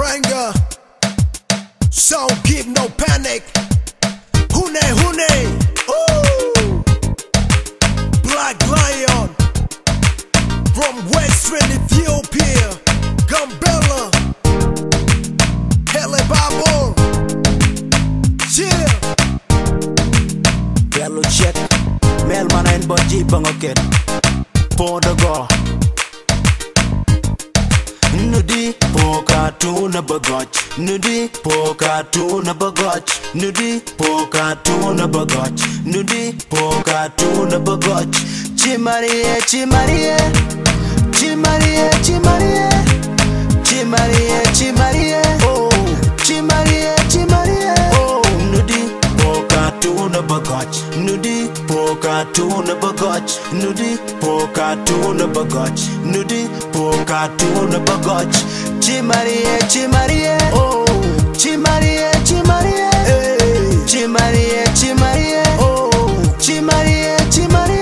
Tararanga, so give no panic. Hune hune, ooh. Black lion from western Ethiopia, Gambella, Hele Babor, yeah. Bello check, Melman and Bodji Bangoket, for the girl. Nudi poka tuna bagach, nudi poka tuna bagach, nudi poka tuna bagach, nudi poka tuna bagach. Chiimari, Chiimari, Chiimari, Chiimari, Chiimari, Chiimari, oh, Chiimari, Chiimari, oh. Nudi poka tuna bagach, nudi poka tuna bagach, nudi poka tuna bagach, nudi poka tuna bagach. Chiimari, Chiimari, oh, Chiimari, Chiimari, Chiimari, Chiimari, oh, Chiimari, Chiimari,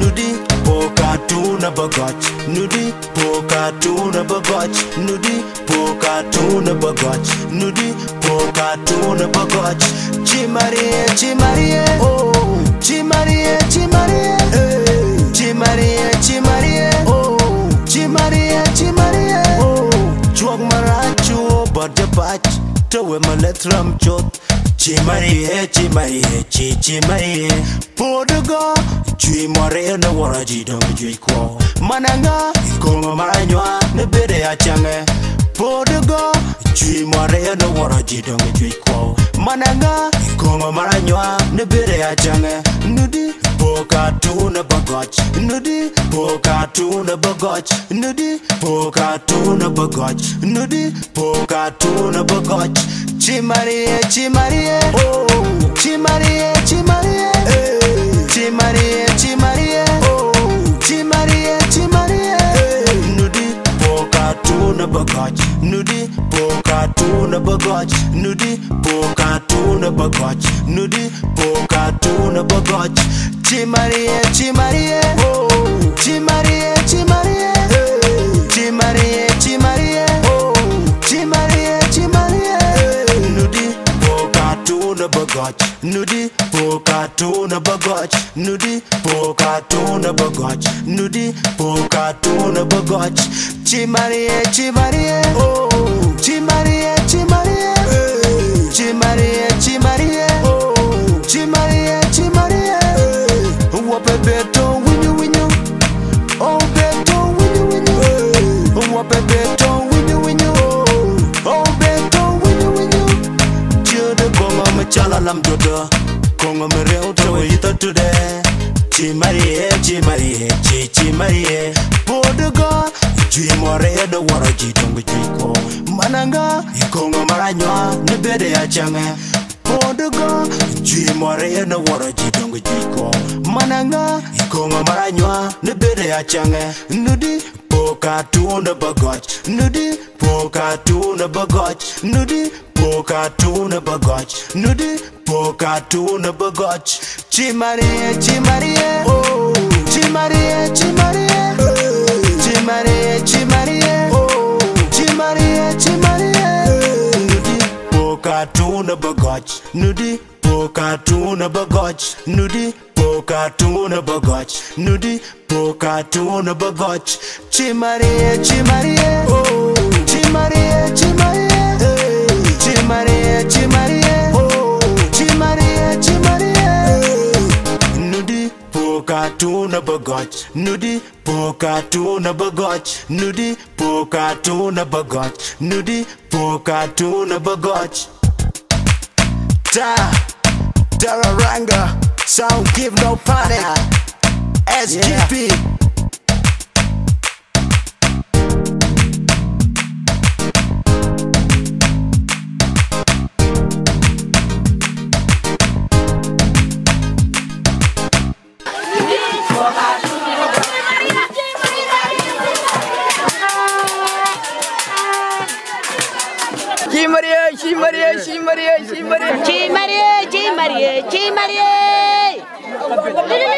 nudi poka tuna bagach, nudi poka tuna bagach, nudi poka tuna bagach, nudi poka tuna bagach. Chiimari, Chiimari, oh, Chiimari, Chiimari, Chiimari, Chiimari, oh, Chiimari, Chiimari, oh. Chuang marachu badapach, tawe maletram chot. Chiimari, Chiimari, Chiimari, podugo Chiimari na waraji dongji ko. Mananga ikoma manywa ne bere achange. Podugo Chiimari na waraji dongji ko. Mananga ikoma manywa ne bere achange. Nudi poka tuna bagach, nudi poka tuna bagach, nudi poka tuna bagach, nudi poka tuna bagach. Chiimari, Chiimari, oh, Chiimari, Chiimari, Chiimari, Chiimari, oh, Chiimari, Chiimari, nudi poka tuna bagach, nudi poka tuna bagach, nudi poka tuna bagach, nudi poka tuna bagach. Chiimari, Chiimari, oh, Chiimari, Chiimari, Chiimari, Chiimari, oh, Chiimari, Chiimari, nudi poka tuna bagach, nudi poka tuna bagach, nudi poka tuna bagach, nudi poka tuna bagach. Chiimari, Chiimari, oh, Chiimari, Chiimari, Chiimari, Chiimari, oh, Chiimari, Chiimari. Beto winu winu, oh beto winu winu, oh beto winu winu, oh beto winu winu. Chede kongo mchala lamdoda, kongo mereo tawe ita today. Chiimari, Chiimari, Chiimari, podugo Chiimari na waraji dongo jiko. Mananga kongo maranywa ne bede achange. Podugo Chiimari na waraji dongo jiko. Mananga ikonga maranywa ne bere achange. Nudi poka tuna bagach, nudi poka tuna bagach, nudi poka tuna bagach, nudi poka tuna bagach. Chiimari, Chiimari, oh, Chiimari, Chiimari, Chiimari, Chiimari, oh, Chiimari, Chiimari, nudi poka tuna bagach, nudi poka tuna bagach, nudi poka tuna bagach, nudi poka tuna bagach. Chiimari, Chiimari, oh, Chiimari, Chiimari, Chiimari, Chiimari, oh, Chiimari, Chiimari, nudi poka tuna bagach, nudi poka tuna bagach, nudi poka tuna bagach, nudi poka tuna bagach. Tararanga, so give no panic. SGP, yeah. Chiimari, Chiimari, Chiimari, Chiimari, Chiimari, Chiimari, Chiimari.